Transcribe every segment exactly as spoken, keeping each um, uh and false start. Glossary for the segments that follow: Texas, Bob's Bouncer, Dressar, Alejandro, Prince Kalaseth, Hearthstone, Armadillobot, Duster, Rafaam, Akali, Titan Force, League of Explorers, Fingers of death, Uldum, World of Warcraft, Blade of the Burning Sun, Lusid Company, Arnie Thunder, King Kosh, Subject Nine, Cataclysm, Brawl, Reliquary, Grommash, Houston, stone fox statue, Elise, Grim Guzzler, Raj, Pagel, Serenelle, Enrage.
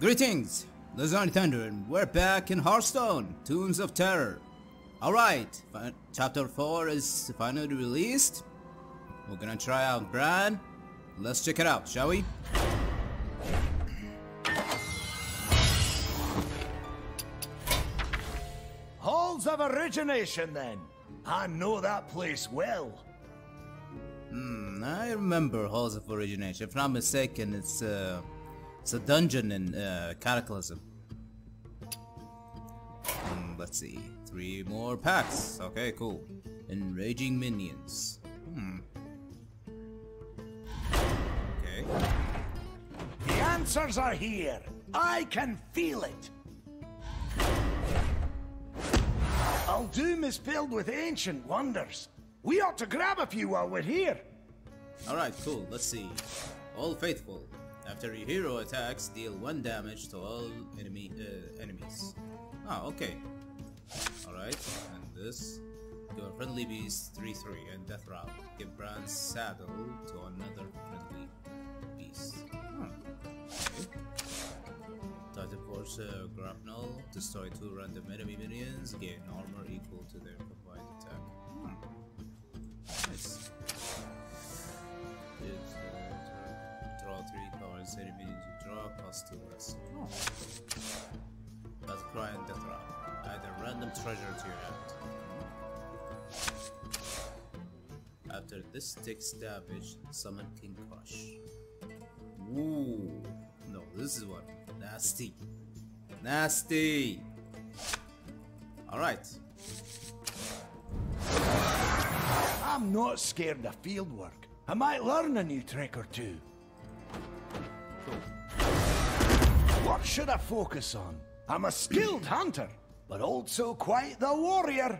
Greetings, this is Arnie Thunder, and we're back in Hearthstone, Tombs of Terror. Alright, Chapter four is finally released. We're gonna try out Bran. Let's check it out, shall we? Halls of Origination, then. I know that place well. Hmm, I remember Halls of Origination. If not mistaken, it's uh, it's a dungeon in uh, Cataclysm. Um, let's see, three more packs. Okay, cool. Enraging minions. Hmm. Okay. The answers are here. I can feel it. Uldum is filled with ancient wonders. We ought to grab a few while we're here. Alright, cool. Let's see. All faithful. After your hero attacks, deal one damage to all enemy uh, enemies. Ah, okay. Alright, and this. Give a friendly beast three three and death round. Give Bran's saddle to another friendly beast. Hmm. Okay. Titan Force uh, Grapnel. Destroy two random enemy minions. Gain armor equal to their combined attack. Hmm. Nice. It's, uh, draw three cards. Any minions you draw, plus two less. Oh. Battle Cry and Death Round. Add a random treasure to your hand. After this takes damage, summon King Kosh. Ooh. No, this is one. Nasty. Nasty. Alright. I'm not scared of field work. I might learn a new trick or two. Cool. What should I focus on? I'm a skilled hunter, but also quite the warrior.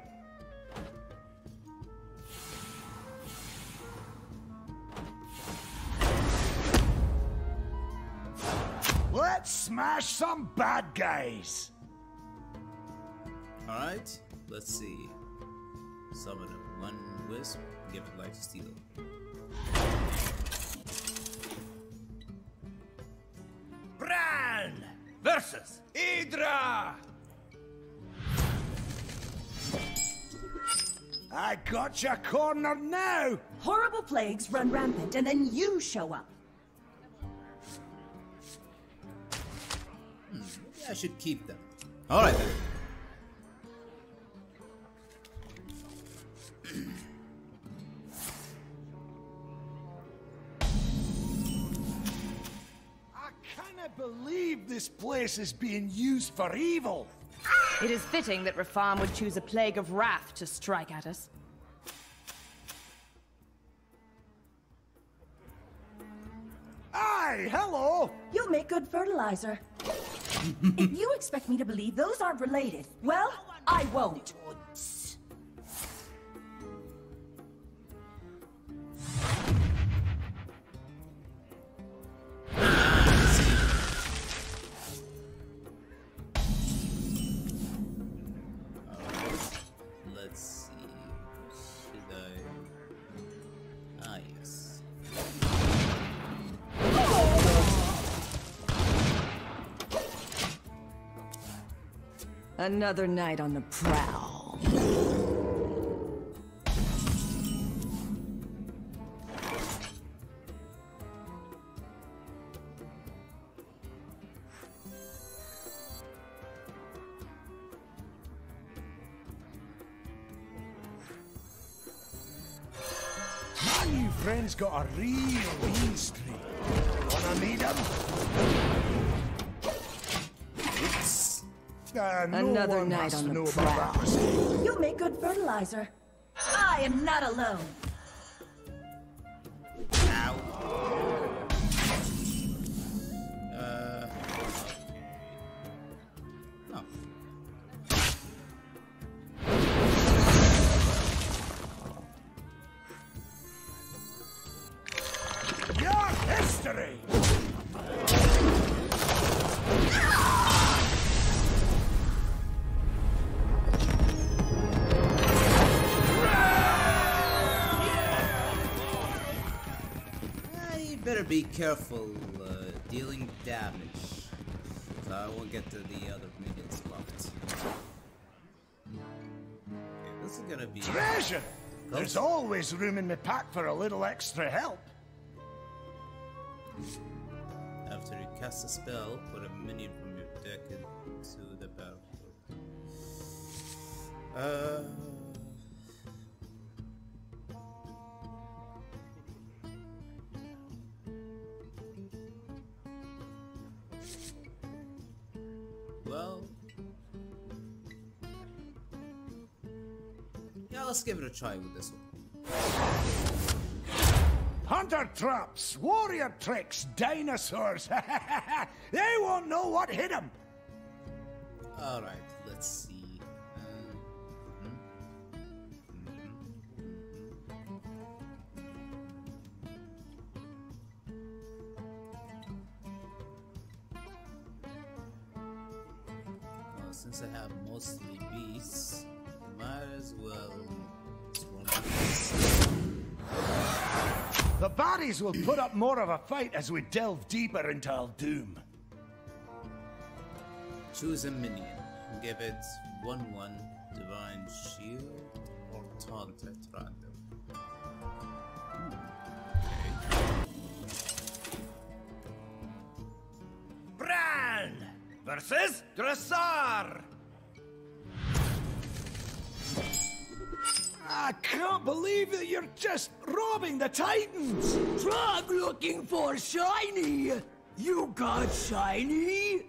Let's smash some bad guys! Alright, let's see. Summon a one wisp, give it life steal. Bran versus Idra! I got your corner now! Horrible plagues run rampant and then you show up. I should keep them. Alright then. I cannot believe this place is being used for evil. It is fitting that Rafaam would choose a plague of wrath to strike at us. Aye, hello! You make good fertilizer. If you expect me to believe those aren't related, well, I won't. Another night on the prowl. My new friend's got a real mean streak. Wanna meet him? Uh, no Another night on the prowl. You make good fertilizer. I am not alone. Ow. Uh. No. Your history. Be careful uh, dealing damage. So I will get to the other minions left. Okay, this is gonna be treasure. Close. There's always room in my pack for a little extra help. After you cast a spell, put a minion from your deck into the battlefield. Uh. Well, yeah, let's give it a try with this one. Hunter traps, warrior tricks, dinosaurs. They won't know what hit them. All right, let's see. Uh, mm-hmm. Mm-hmm. Well, since I have mostly beasts, might as well. The baddies will put up more of a fight as we delve deeper into Uldum. Choose a minion. Give it one one, Divine Shield, or Taunt at random. Hmm. Bran versus Dressar! I can't believe that you're just robbing the Titans! Try looking for shiny! You got shiny?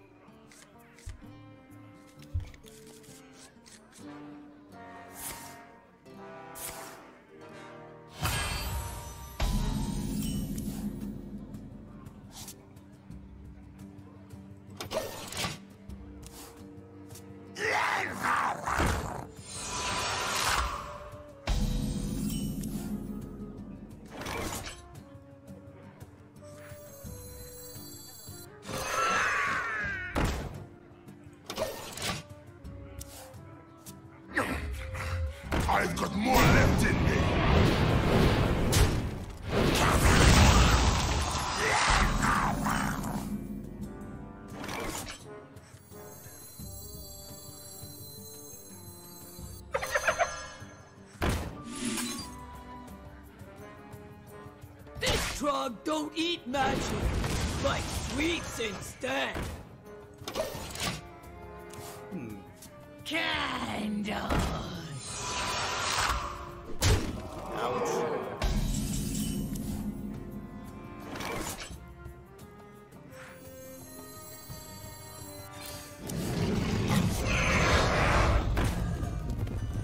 Don't eat magic, like sweets instead. Hmm. Candles. Ouch.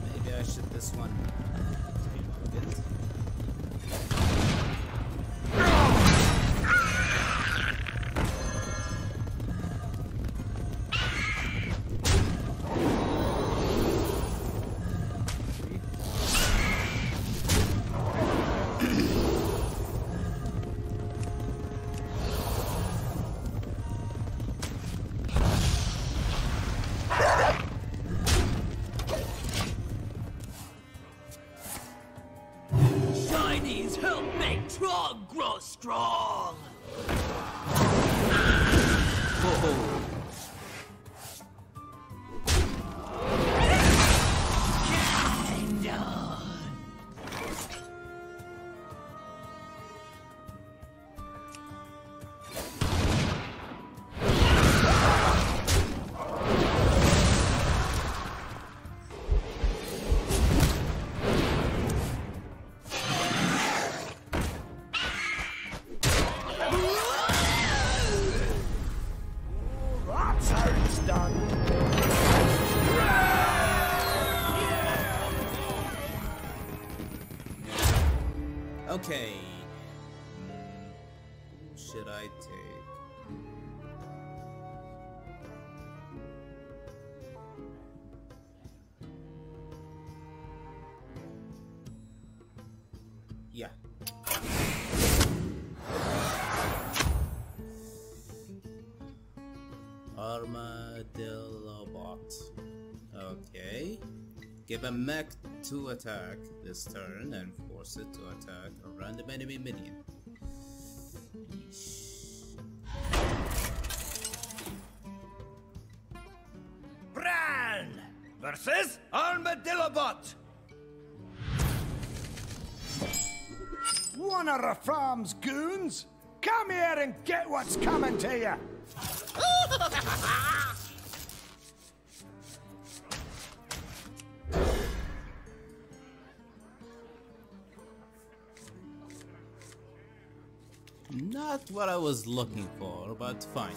Maybe I should this one. Okay, who should I take? Yeah. Armadillobot. Okay. Give a mech to attack this turn and force it to attack a random enemy minion. versus Armadillobot. One of Rafaam's goons? Come here and get what's coming to you! Not what I was looking for, but fine.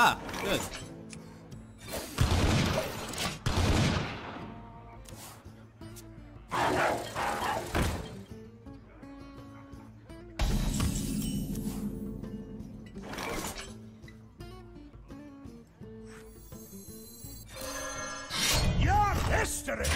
Ah, good. Your history.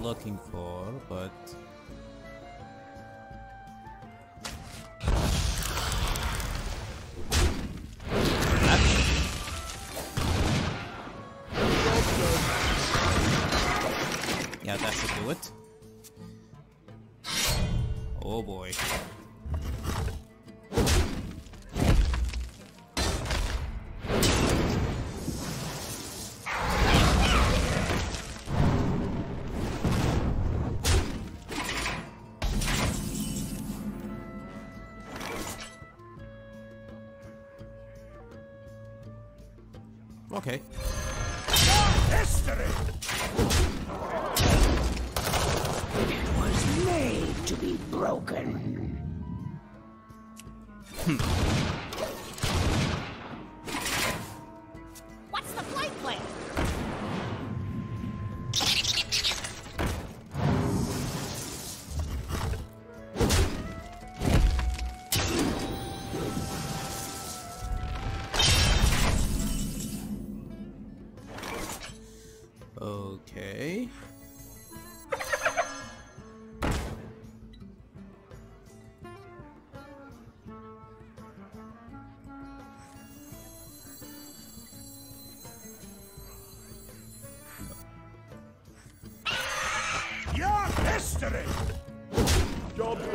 Looking for, but yeah, that should do it. Oh boy. Okay. History. It was made to be broken. What's the flight plan? Okay. Your history. Job one.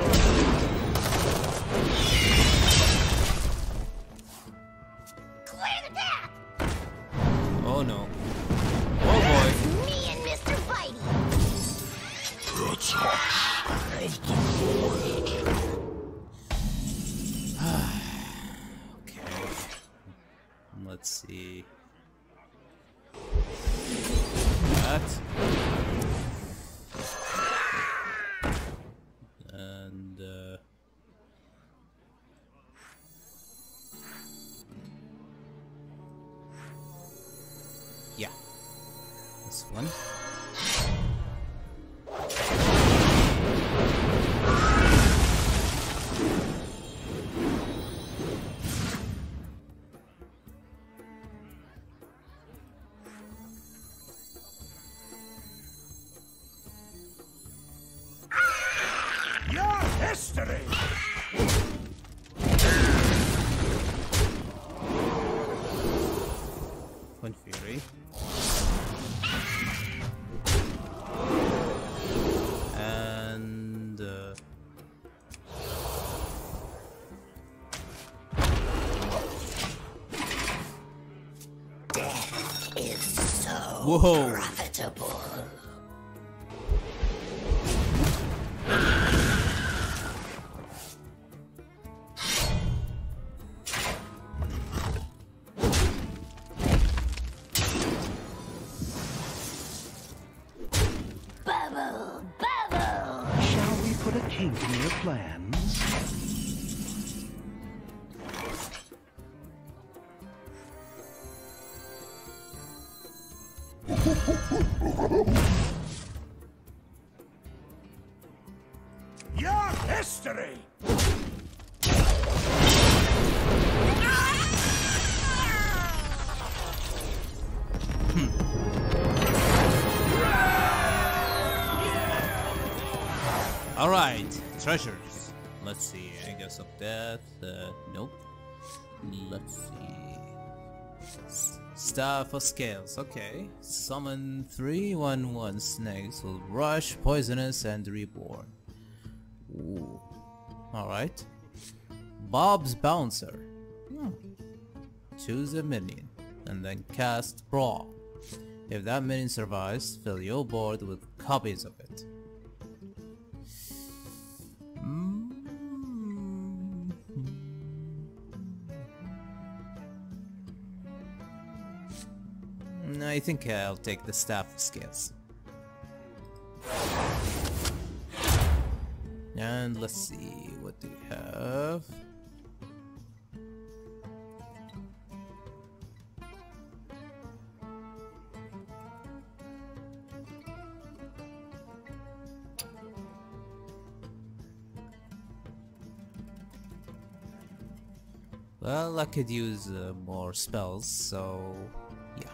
Your history. One fury. Whoa. Profitable. Bubble, bubble. Shall we put a kink in your plans? Your history! All right, treasures. Let's see. Fingers of death. Uh, nope. Let's see. Staff of scales. Okay. Summon three one one snakes will rush, poisonous, and reborn. Ooh. All right. Bob's Bouncer. Hmm. Choose a minion and then cast Brawl. If that minion survives, fill your board with copies of it. I think I'll take the Staff of Scales. And let's see, what do we have? Well, I could use uh, more spells, so yeah.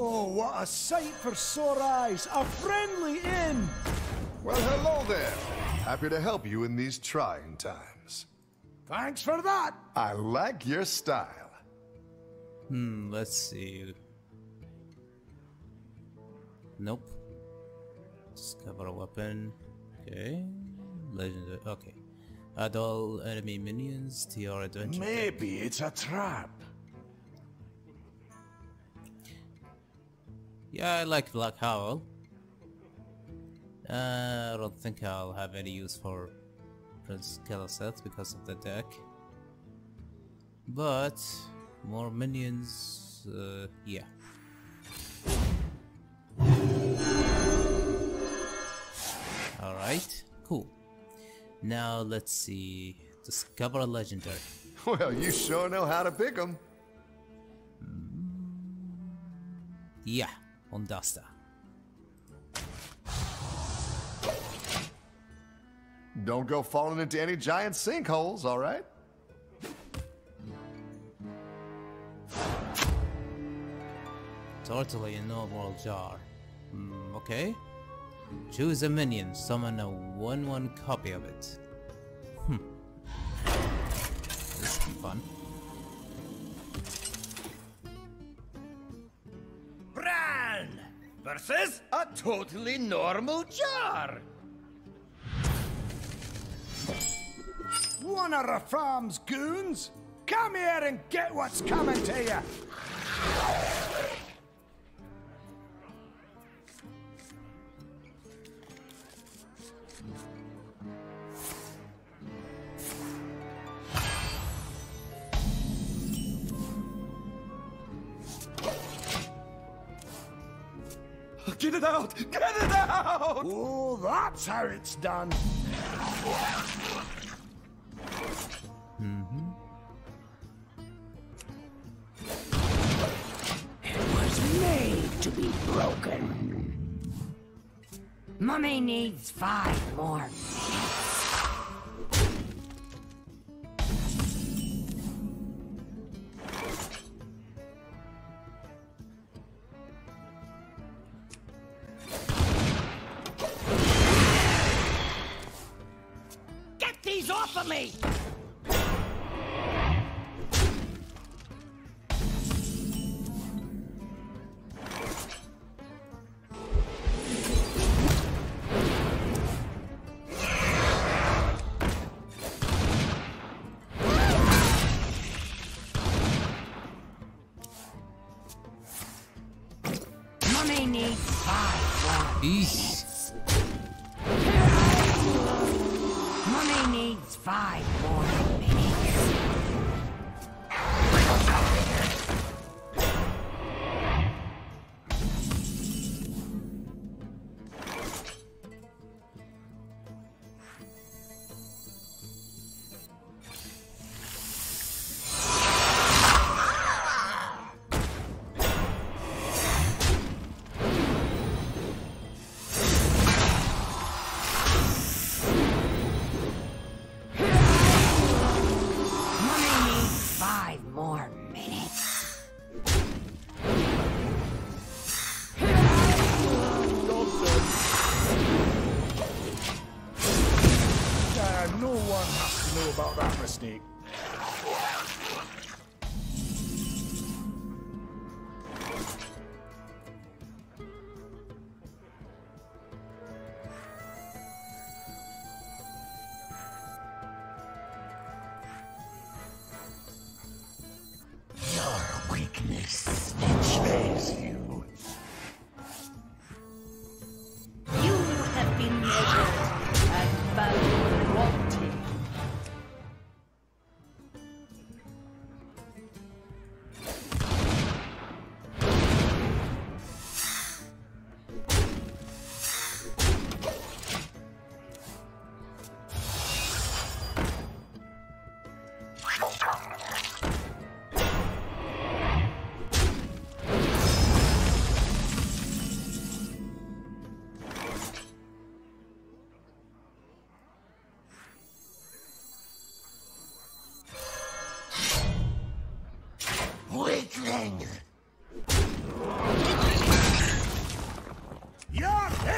Oh, what a sight for sore eyes! A friendly inn! Well, hello there. Happy to help you in these trying times. Thanks for that. I like your style. Hmm, let's see. Nope. Discover a weapon. Okay. Legendary. Okay. Add all enemy minions to your adventure. Maybe deck. It's a trap. Yeah, I like Black Howl. Uh, I don't think I'll have any use for Prince Kalaseth because of the deck. But more minions. Uh, yeah. Alright, cool. Now let's see. Discover a legendary. Well, you sure know how to pick them. Yeah, on Duster. Don't go falling into any giant sinkholes, alright? Totally a normal jar. Mm, okay. Choose a minion, summon a one one copy of it. Hmm. This is fun. Bran versus a totally normal jar! One of Rafaam's goons? Come here and get what's coming to you! Get it out! Get it out! Oh, that's how it's done. Mm-hmm. It was made to be broken. Mummy needs five more. Me. Mummy needs five. Eesh. Five more minutes. take.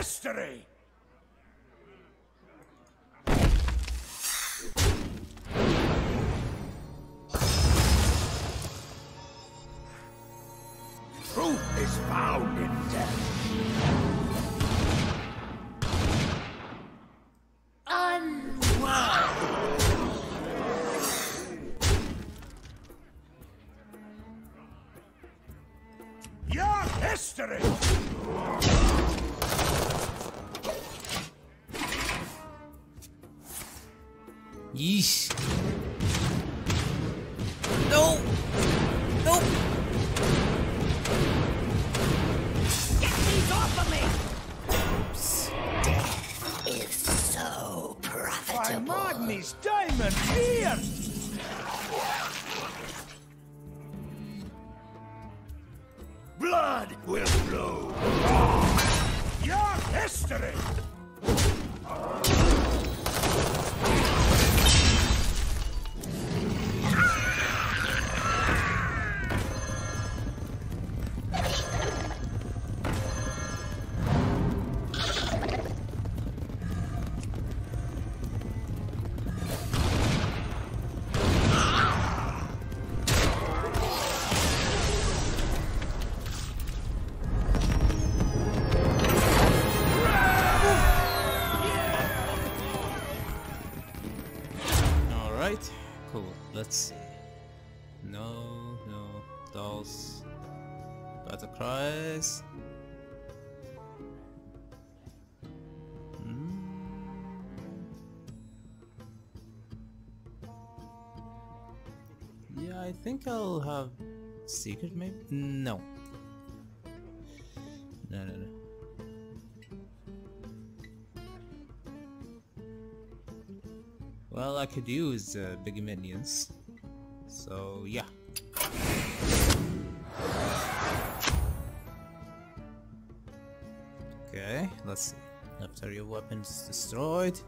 History! Truth is found in death. Unwound! Your history! Yeesh. No! Nope! Get these off of me! Oops. Death is so profitable. My Magni's diamond here! Blood will flow. Your history! I think I'll have secret maybe? No. No, no, no. Well, I could use uh, big minions. So, yeah. Okay, let's see. After your weapon is destroyed,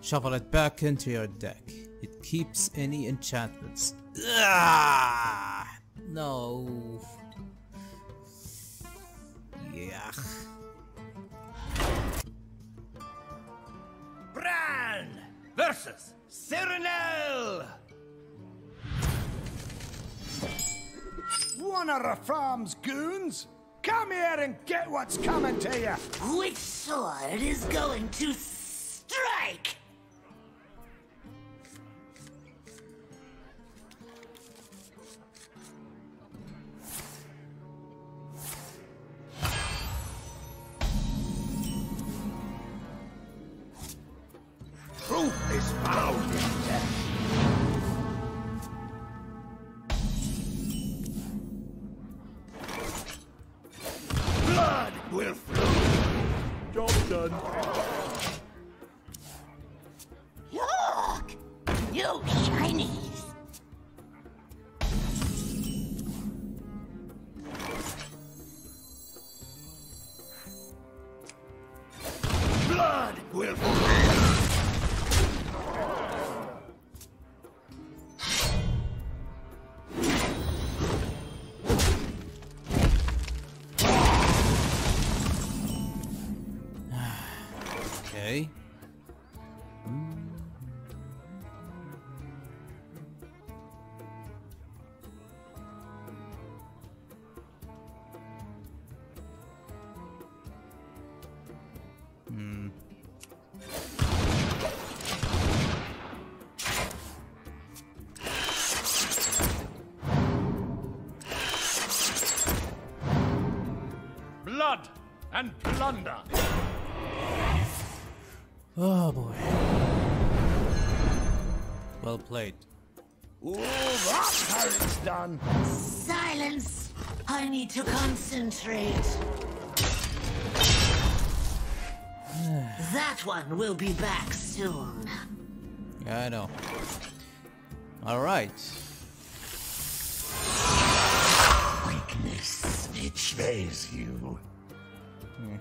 shuffle it back into your deck. It keeps any enchantments. Ah, no. Yeah. Bran versus Serenelle. One of Rafaam's goons? Come here and get what's coming to you. Which sword is going to strike? and plunder. Oh boy. Well played. Ooh, that turret's done. Silence! I need to concentrate. That one will be back soon. Yeah, I know. Alright. Weakness, it sways you. Hmm.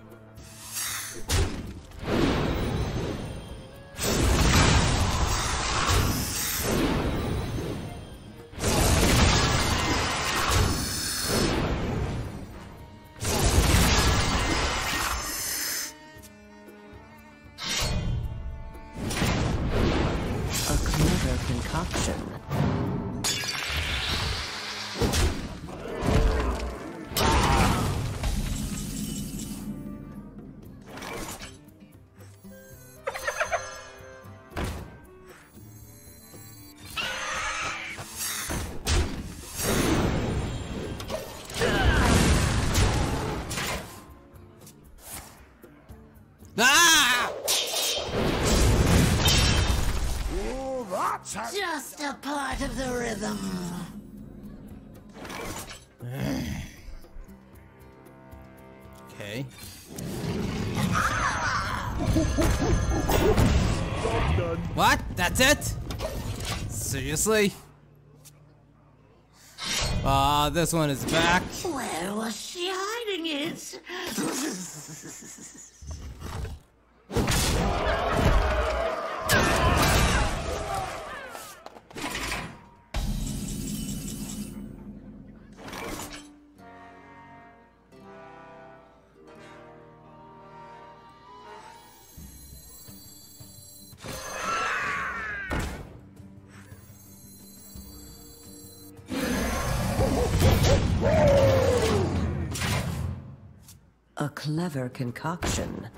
What? That's it? Seriously? Ah, uh, this one is back. Where was she hiding it? Clever concoction.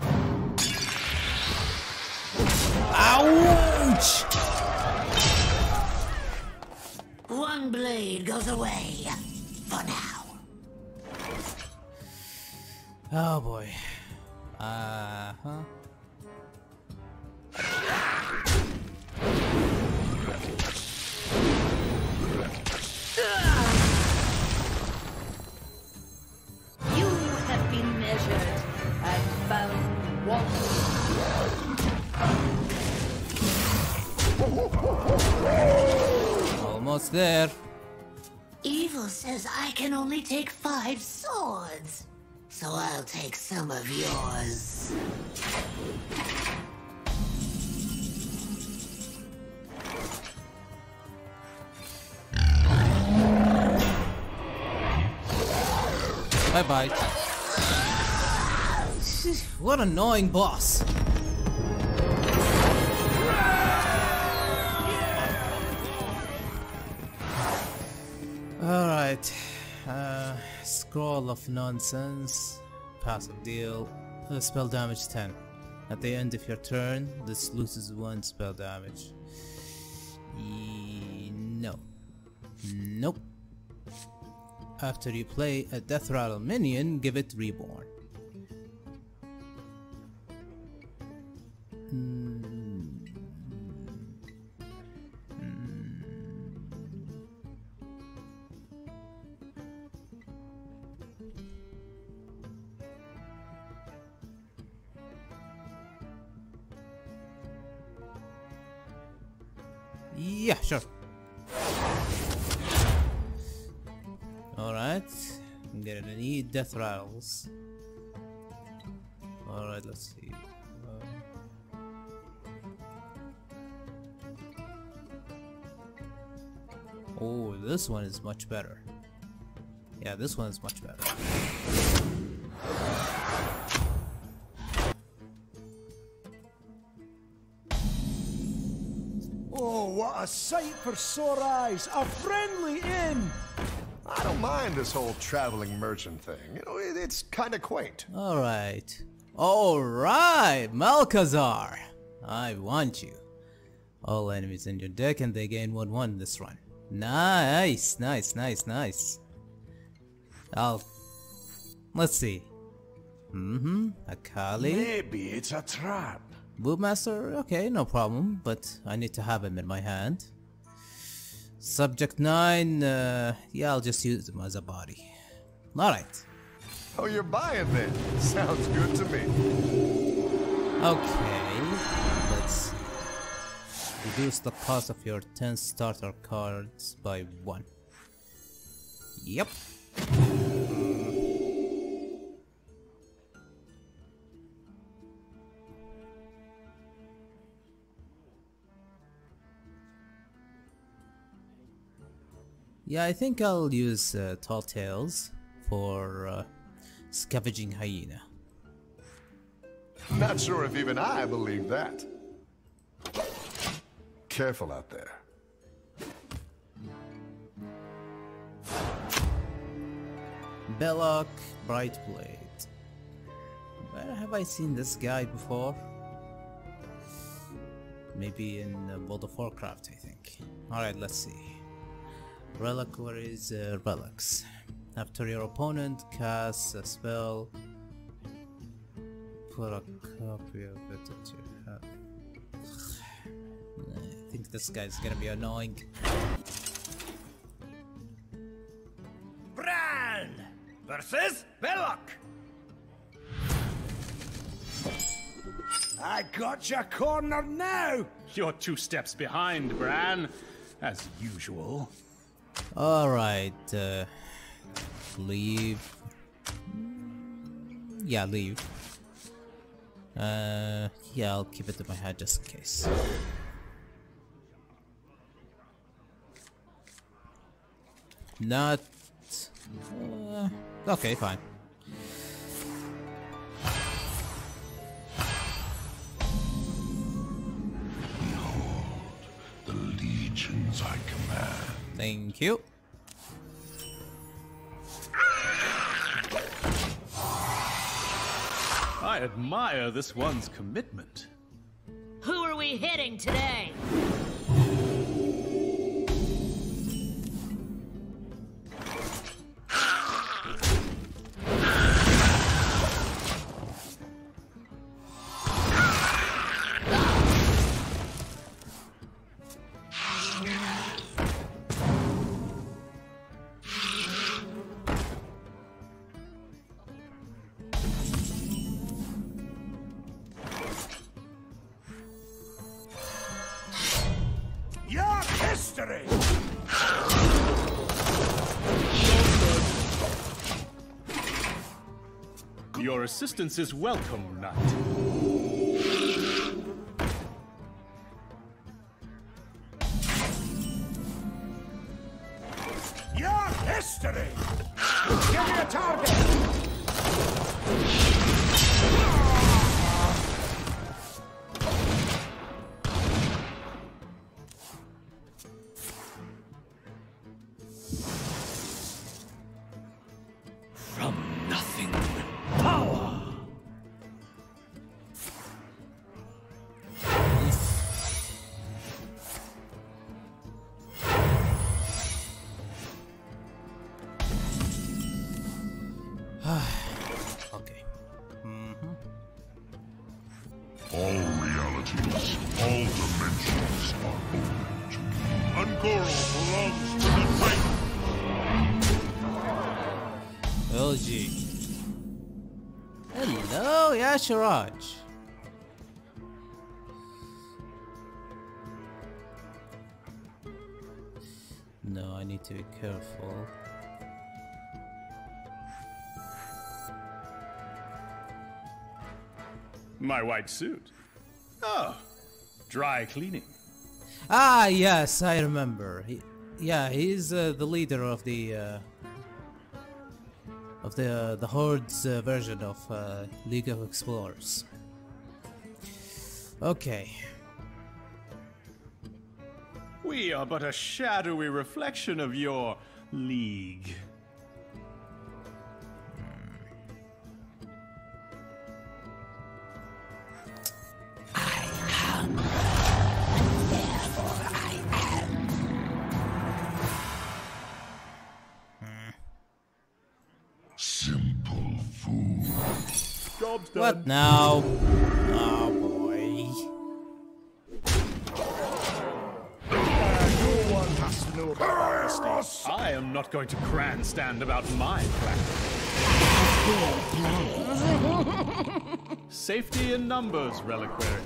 Ouch! One blade goes away for now. Oh boy. Uh huh. Almost there. Evil says I can only take five swords, so I'll take some of yours. Bye bye. What an annoying boss. Alright, uh, scroll of nonsense, passive deal, uh, spell damage ten. At the end of your turn, this loses one spell damage. E no. Nope. After you play a Death Rattle minion, give it Reborn. Mm. Yeah, sure. Alright, I'm gonna need death rattles. Alright, let's see. Uh... Oh, this one is much better. Yeah, this one is much better. A sight for sore eyes, a friendly inn. I don't mind this whole traveling merchant thing. You know, it, it's kind of quaint. All right, all right, Malchazar, I want you. All enemies in your deck, and they gain one one this run. Nice, nice, nice, nice. I'll. Let's see. Mm-hmm. Akali. Maybe it's a trap. Bootmaster, okay, no problem, but I need to have him in my hand. Subject Nine, uh, yeah, I'll just use him as a body. Alright. Oh, you're buying then? Sounds good to me. Okay, let's see. Reduce the cost of your ten starter cards by one. Yep. Yeah, I think I'll use uh, Tall Tales for uh, Scavenging Hyena. Not sure if even I believe that. Careful out there. Belloc Brightblade. Where have I seen this guy before? Maybe in uh, World of Warcraft, I think. Alright, let's see. Reliquaries, uh, relics. After your opponent casts a spell, put a copy of it at your hand. I think this guy's gonna be annoying. Bran versus Belloc. I got your corner now. You're two steps behind, Bran, as usual. Alright, uh, leave. Yeah, leave. Uh, yeah, I'll keep it in my head just in case. Not... Uh, okay, fine. Behold, the legions I command. Thank you. I admire this one's commitment. Who are we hitting today? Your assistance is welcome, Knight. Your history! Give me a target! Hello, yes, Raj. No, I need to be careful. My white suit. Oh, dry cleaning. Ah, yes, I remember. He, yeah, he's uh, the leader of the. Uh, Of the uh, the Horde's uh, version of uh, League of Explorers. Okay. We are but a shadowy reflection of your league. I am. Therefore, I am. Hmm. Simple fool. job's done. What now? Oh boy. No one has to know about I am not going to grandstand about my practice. Safety in numbers, Reliquary.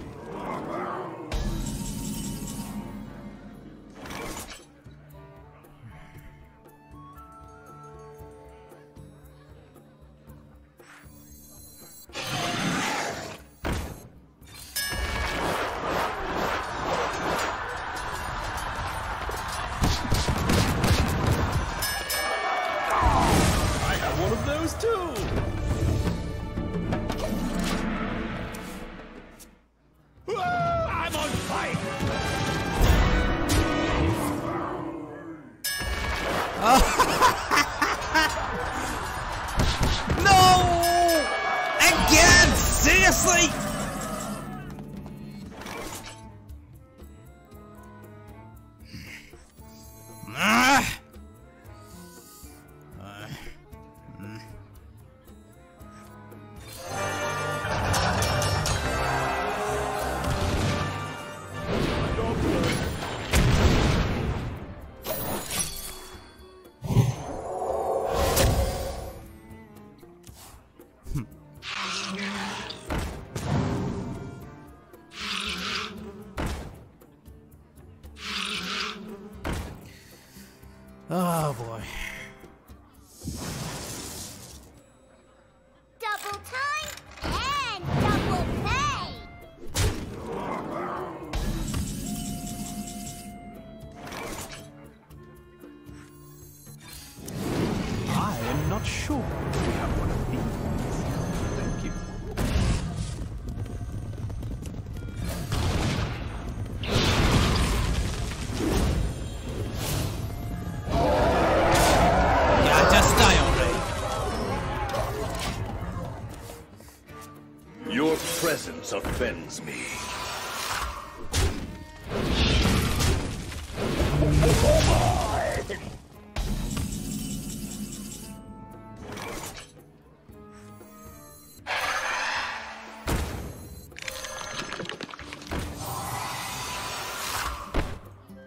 Offends me.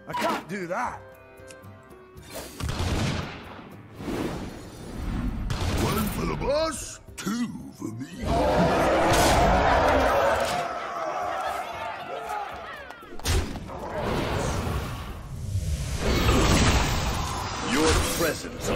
I can't do that. One for the boss, two for me. Presence of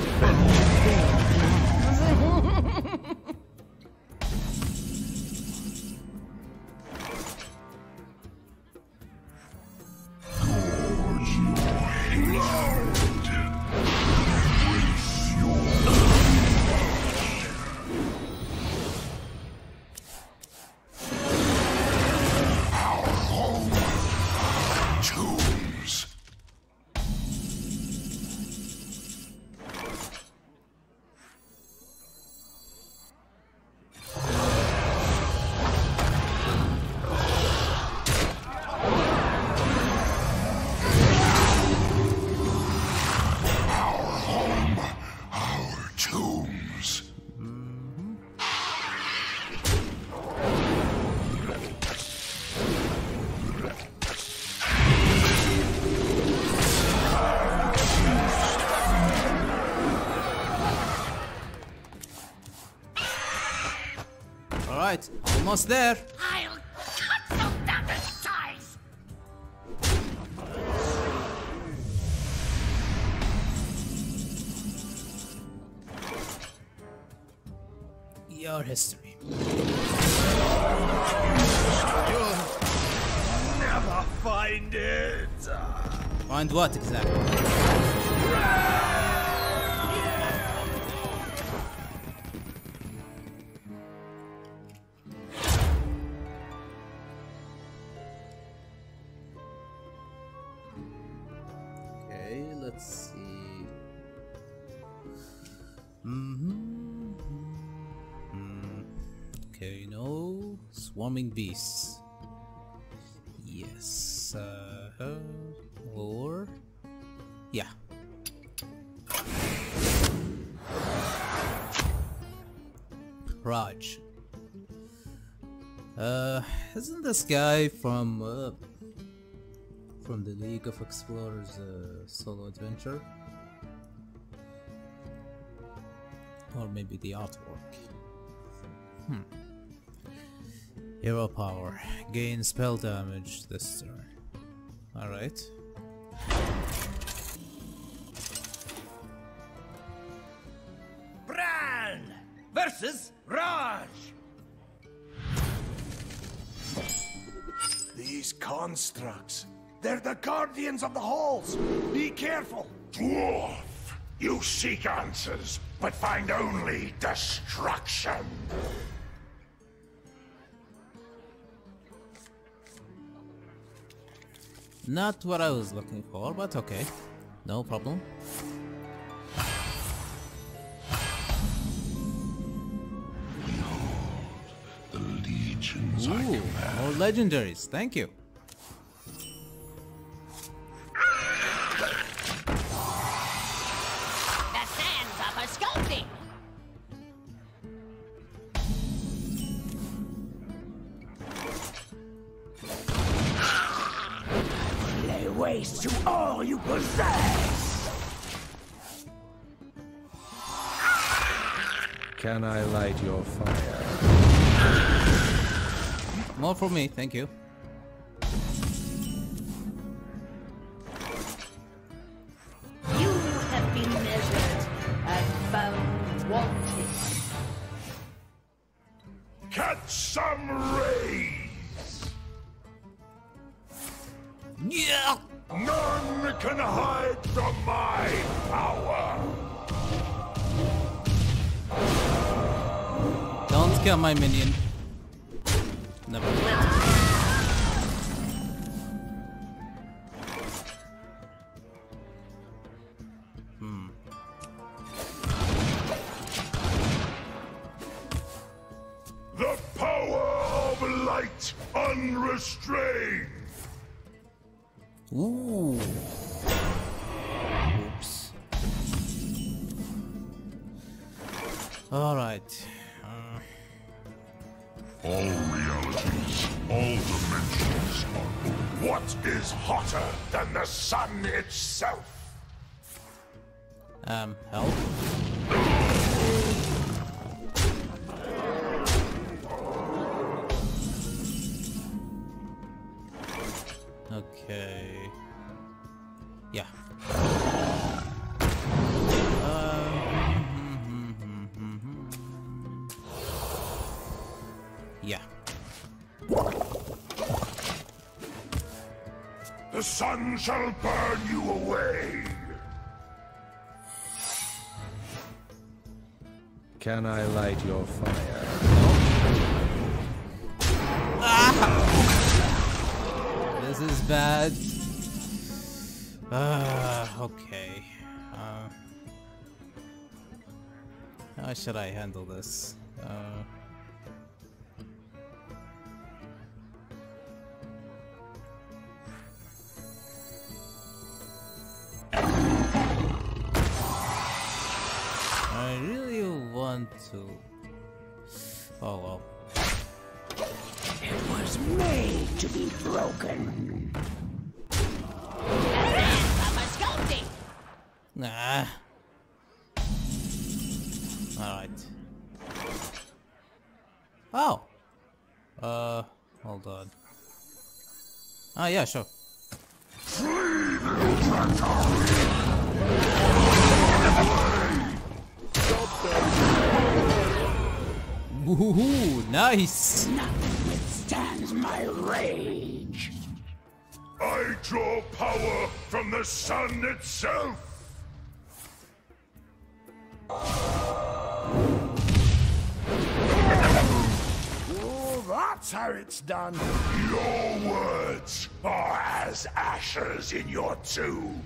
almost there. I'll cut them down to size. Your history. You'll never find it. Find what exactly? Beasts. Yes. Uh, uh, or yeah. Raj. Uh, isn't this guy from uh, from the League of Explorers uh, solo adventure? Or maybe the artwork. Hmm. Hero power. Gain spell damage this turn. Alright. Bran versus Raj! These constructs. They're the guardians of the halls. Be careful. Dwarf! You seek answers, but find only destruction. Not what I was looking for, but okay. No problem. Behold, the legions I command. More legendaries, thank you. Can I light your fire? More for me, thank you. You have been measured and found wanting. Catch some rays! Yeah! None can hide from my power! Kill my minion. Never mind. Hmm. The power of light unrestrained. Ooh. Oops. All right. All realities, all dimensions are open. What is hotter than the sun itself? Um, help? Okay... Yeah. The sun shall burn you away. Can I light your fire? Ah! This is bad. Ah, okay. Uh, how should I handle this? Uh, I really want to. Oh well. It was made to be broken. Nah. Alright. Oh! Uh, hold on. Ah, yeah, sure. Ooh, nice! Nothing withstands my rage! I draw power from the sun itself! Oh, that's how it's done! Your words are as ashes in your tomb!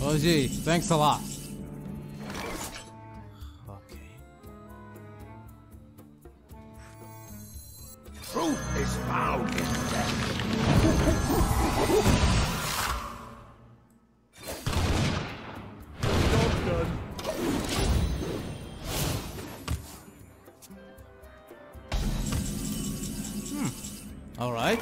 Oh gee, thanks a lot. Okay. Truth is found in death. All right.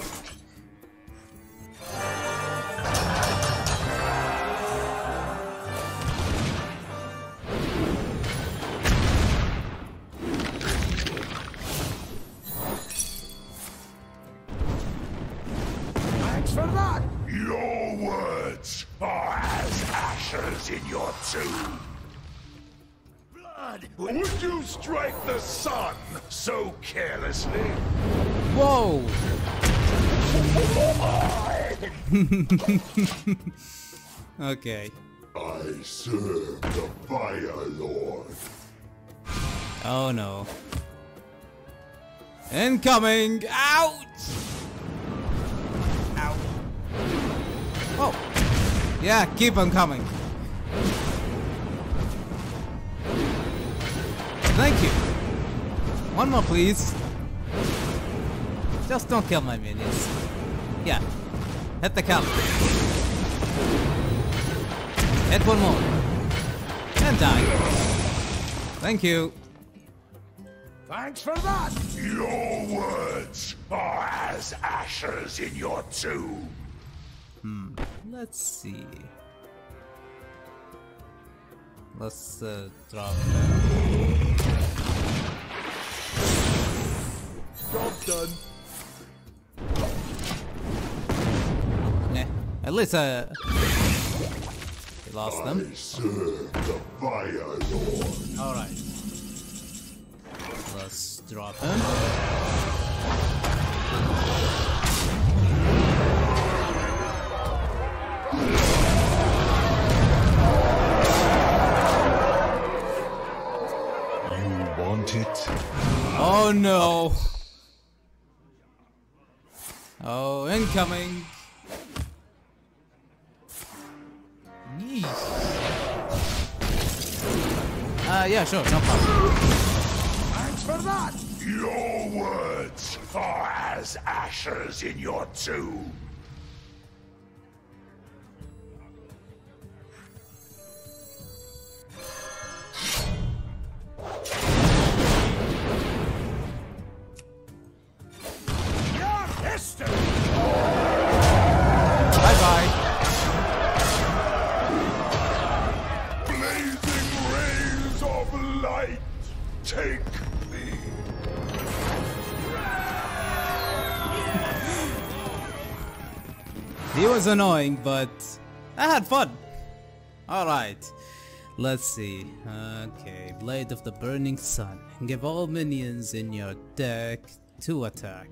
Thanks for that. Your words are as ashes in your tomb. Blood. Would you strike the sun so carelessly? Whoa. Okay. I serve the Fire Lord. Oh no. Incoming! Out! Ow. Oh. Yeah, keep on coming. Thank you. One more, please. Just don't kill my minions. Yeah. Hit the cow. Hit one more. And die. Thank you. Thanks for that! Your words are as ashes in your tomb. Hmm. Let's see. Let's uh, drop that. Job done. At least I... We lost them. I serve the Fire Lord. Alright. Let's drop them. You want it? Oh no! Oh, incoming! Uh, yeah, sure, no problem. Thanks for that! Your words are as ashes in your tomb. Your history! Bye-bye. Take me. He was annoying, but I had fun. Alright. Let's see. Okay. Blade of the Burning Sun. Give all minions in your deck two attack.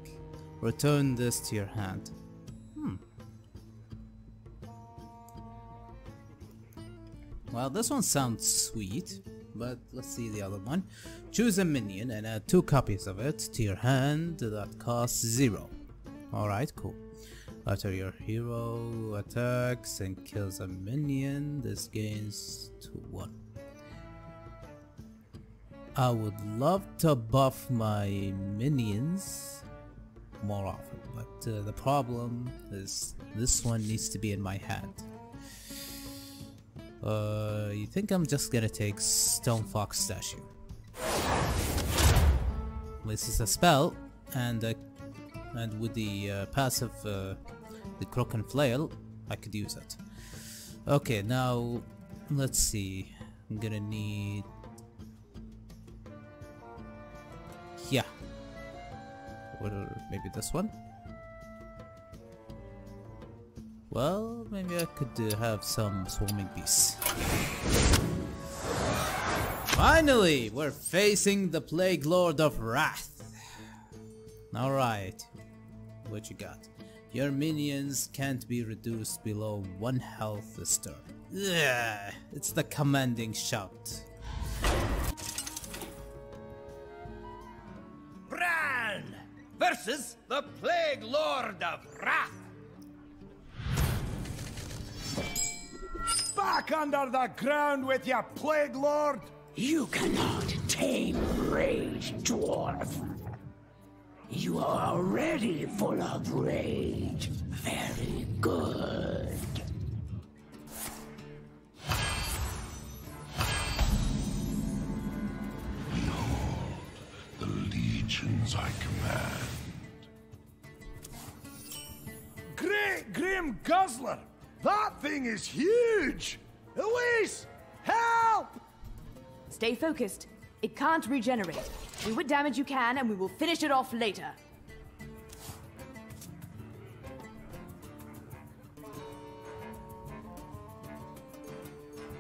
Return this to your hand. Hmm. Well, this one sounds sweet. But let's see the other one. Choose a minion and add two copies of it to your hand that costs zero. Alright, cool. After your hero attacks and kills a minion, this gains to one. I would love to buff my minions more often, but uh, the problem is this one needs to be in my hand. Uh, you think I'm just gonna take Stone Fox Statue? This is a spell, and uh, and with the uh, passive, uh, the Crook and Flail, I could use it. Okay, now let's see. I'm gonna need. Yeah. Or maybe this one. Well, maybe I could uh, have some swarming beasts. Finally, we're facing the Plague Lord of Wrath. Alright, what you got? Your minions can't be reduced below one health this turn. Yeah, it's the commanding shout. Bran versus the Plague Lord of Wrath. Back under the ground with your Plague Lord! You cannot tame rage, dwarf. You are already full of rage. Very good. Behold, the legions I command. Great Grim Guzzler! That thing is huge! Elise! Help! Stay focused. It can't regenerate. Do what damage you can, and we will finish it off later.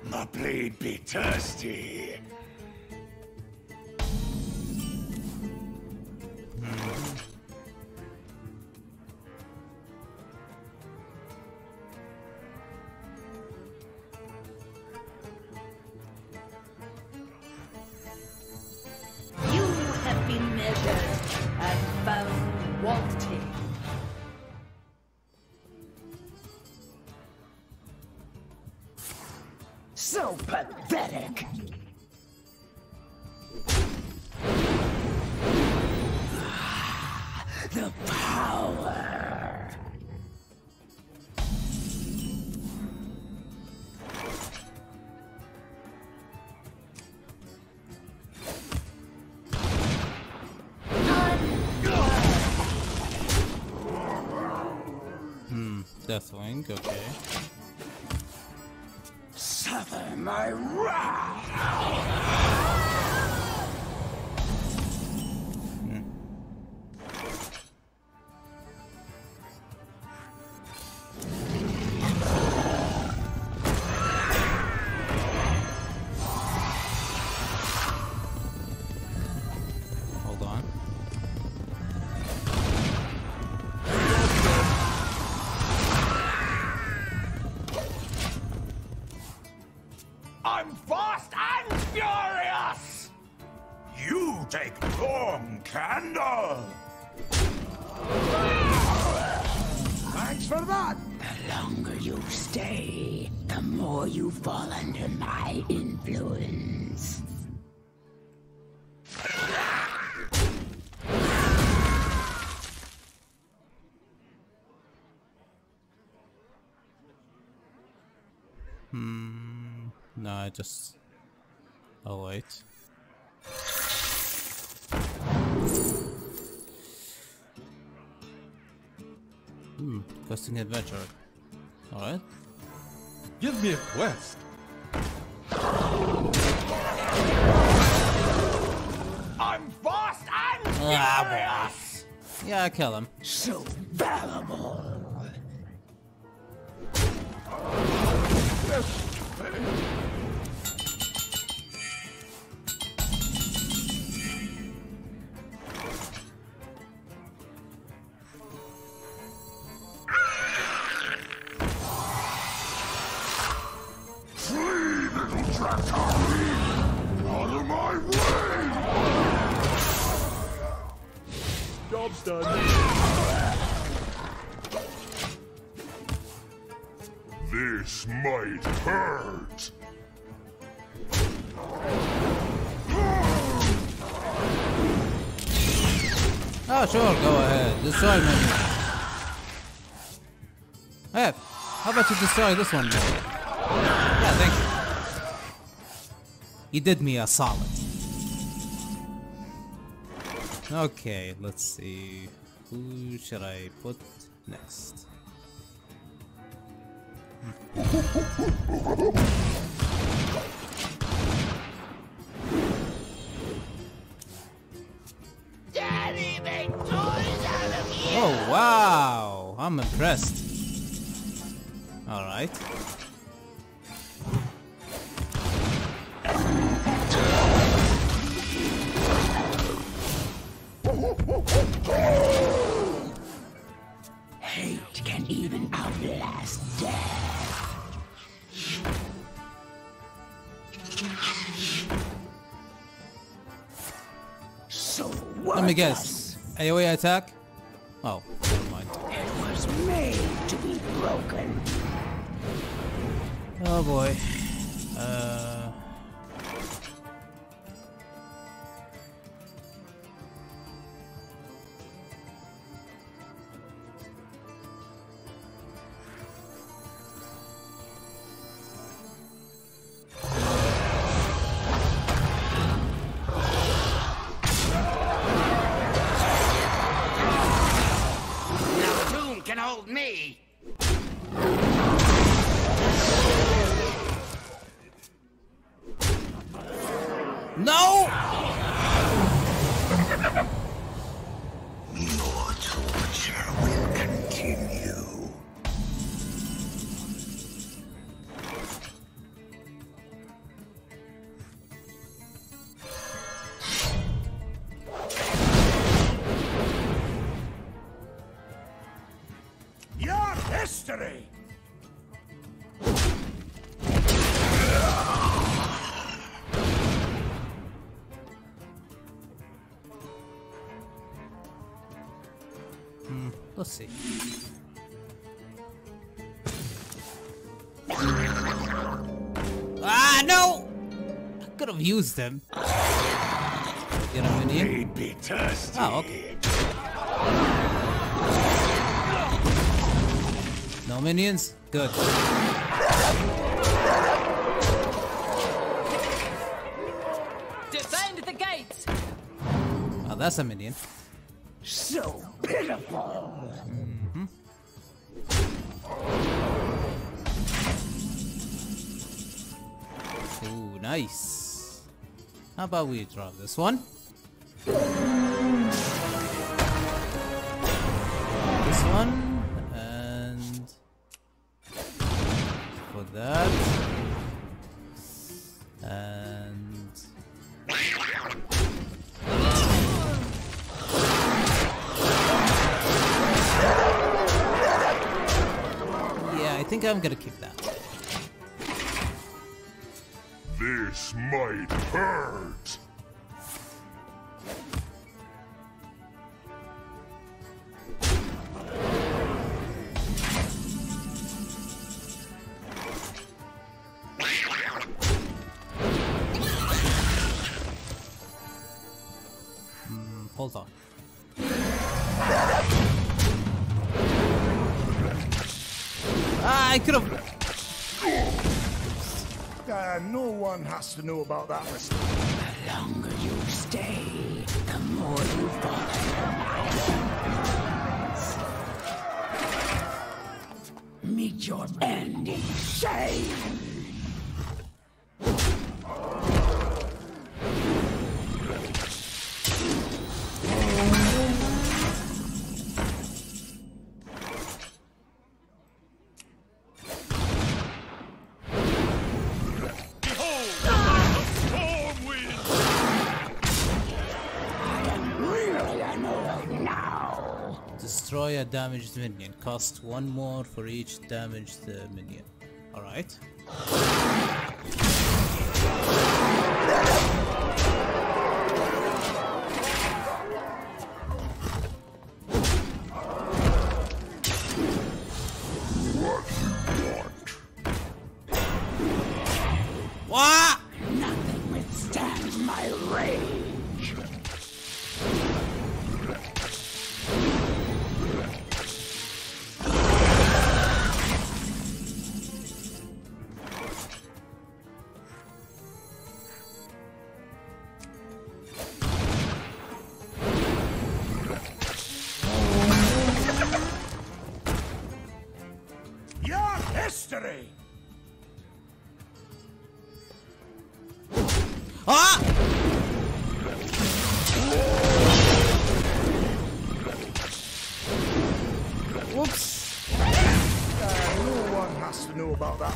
My blade be thirsty. Deathlink, okay. Suffer my wrath! Hmm. Hold on. Fall under my influence. Hmm. No, I just. Oh wait. Hmm. Questing adventure. All right. Give me a quest. I'm fast and furious. Yeah, kill him. So valuable. This might hurt. Oh, sure, go ahead. Destroy me. Hey, how about you destroy this one? Yeah, thank you. You did me a solid. Okay, let's see. Who should I put next? Oh wow, I'm impressed. All right. Hate can even outlast death. So what? Let me guess. A O E attack? Oh, never mind. It was made to be broken. Oh boy. Uh. No! Your torture will continue. Your history! Let's see. Ah, no! I could have used them. Get him in here. Be thirsty. Oh, okay. No minions? Good. Defend the gates! Oh, that's a minion. So pitiful. Mm-hmm. Ooh, nice. How about we drop this one? This one and for that and. I think I'm gonna keep that. This might hurt. Mm, hold on. I could have. Uh, no one has to know about that mistake. The longer you stay, the more you follow. Meet your end in shame. Destroy a damaged minion. Cost one more for each damaged uh, minion. All right. What you want? What? Nothing withstands my rage.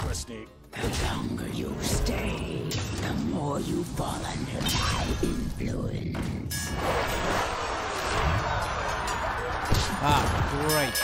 Mistake. The longer you stay, the more you fall under my influence. Ah, great.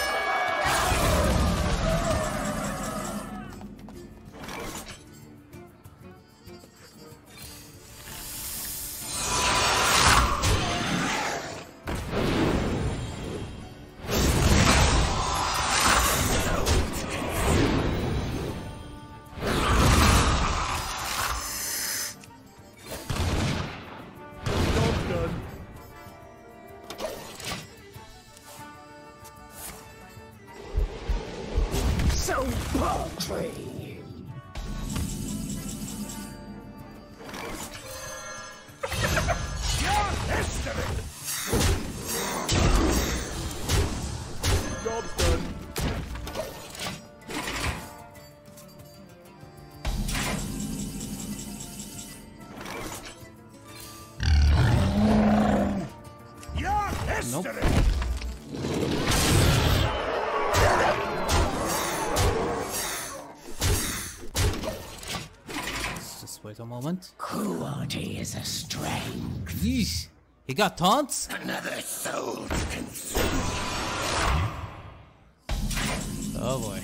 Nope. Let's just wait a moment. Cruelty is a strength. Yeesh. He got taunts? Another soul to consume. Oh boy.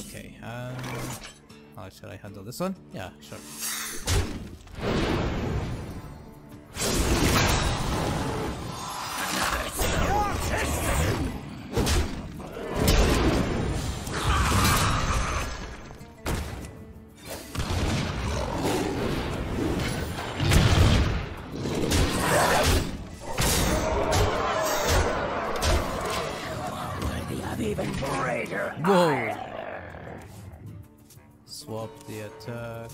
Okay. Um. Oh, should I handle this one? Yeah, sure. Whoa! Swap the attack.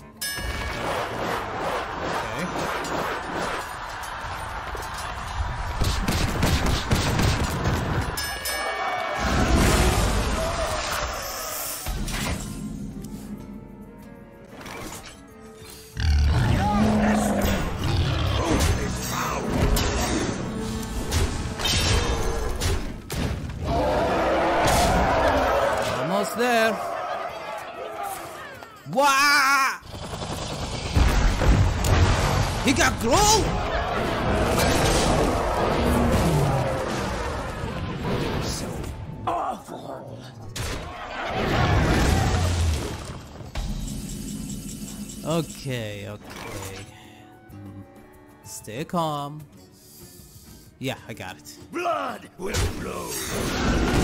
Okay. There. Wow! He got growl. So awful. Okay, okay. Stay calm. Yeah, I got it. Blood will flow.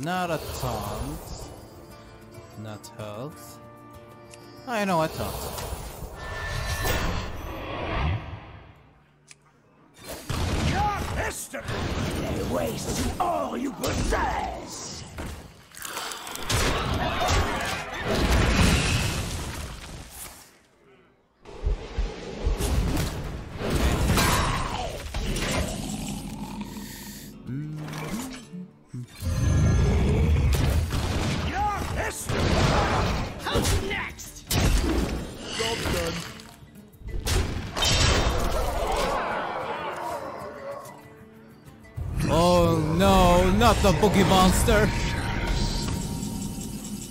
Not a taunt, not health. I know a taunt. Your history! They waste all you possess. Not the boogie monster.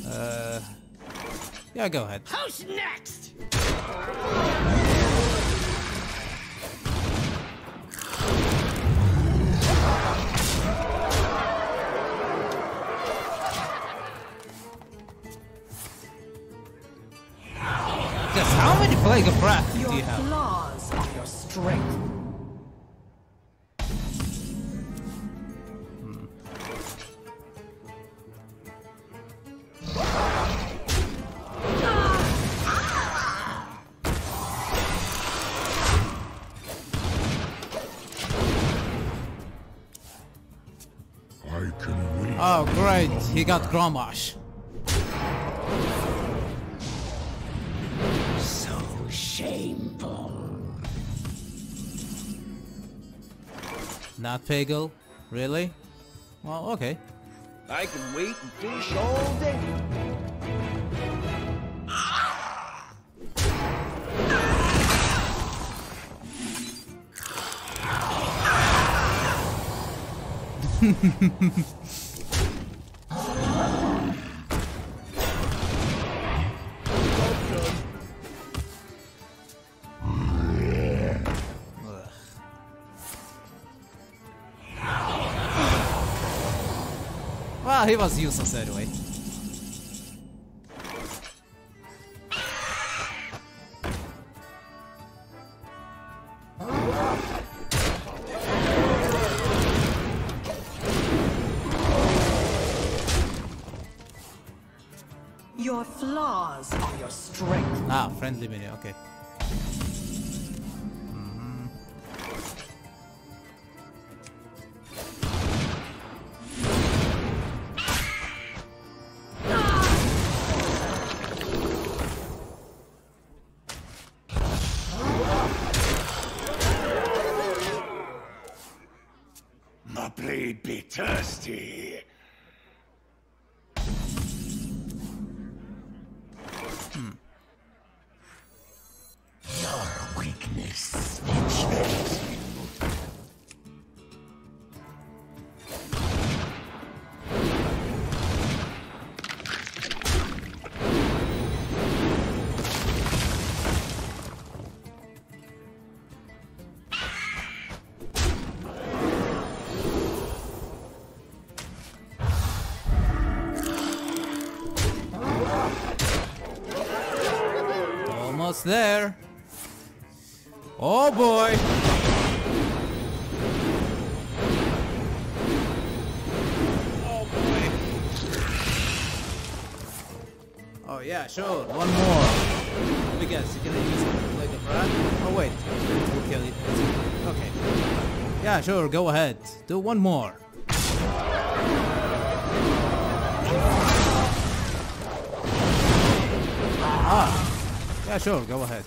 Uh, yeah, go ahead. Who's next? Just how many Plague of Wrath do you have? Your flaws are your strength. Oh great, he got Grommash. So shameful. Not Pagel? Really? Well, okay. I can wait and fish all day. Well, he was useless anyway. draws on your strength. Ah, friendly minion, okay. There. Oh boy. Oh boy. Oh yeah, sure. One more. Because you can use it to play the Bran. Oh wait. We'll kill it. Okay. Yeah, sure. Go ahead. Do one more. Ah. Yeah, sure, go ahead.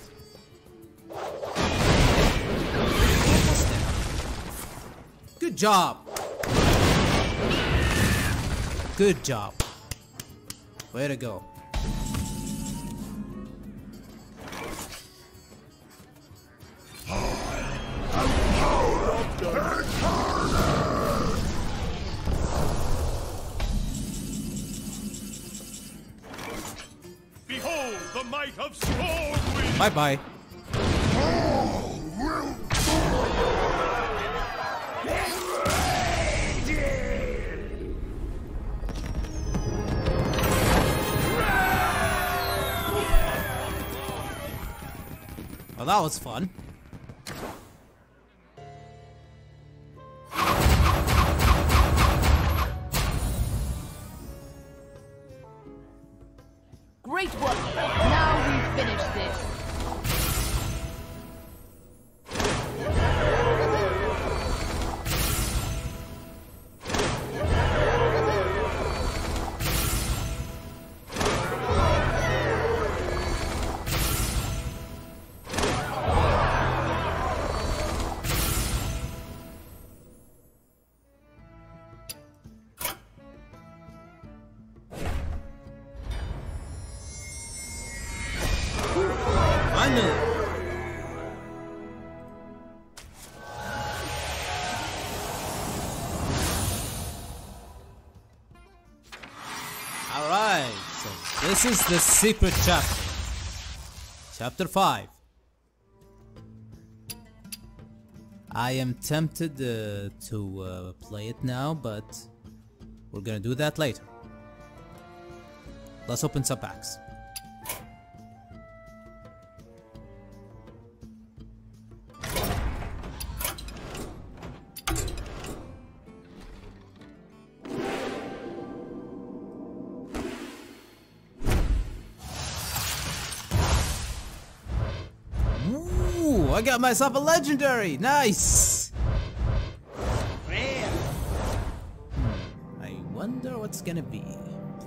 Good job! Good job. Way to go. Bye bye. Well, that was fun. This is the secret chapter, chapter five. I am tempted uh, to uh, play it now, but we're gonna do that later. Let's open some packs. I got myself a legendary! Nice! Hmm, I wonder what's gonna be.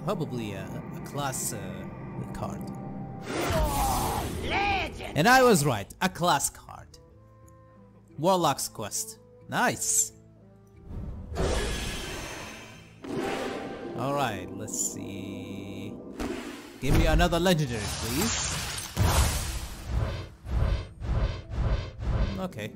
Probably a, a class uh, card. Oh, and I was right, a class card. Warlock's Quest. Nice! Alright, let's see. Give me another legendary, please. Okay.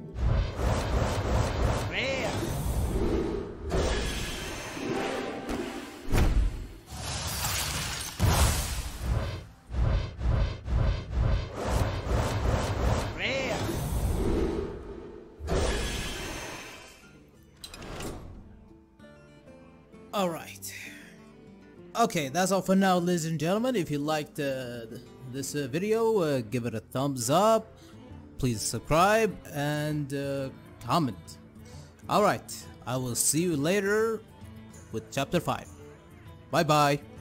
All right. Okay, that's all for now, ladies and gentlemen. If you liked uh, this uh, video, uh, give it a thumbs up. Please subscribe and uh, comment. Alright, I will see you later with chapter five. Bye bye.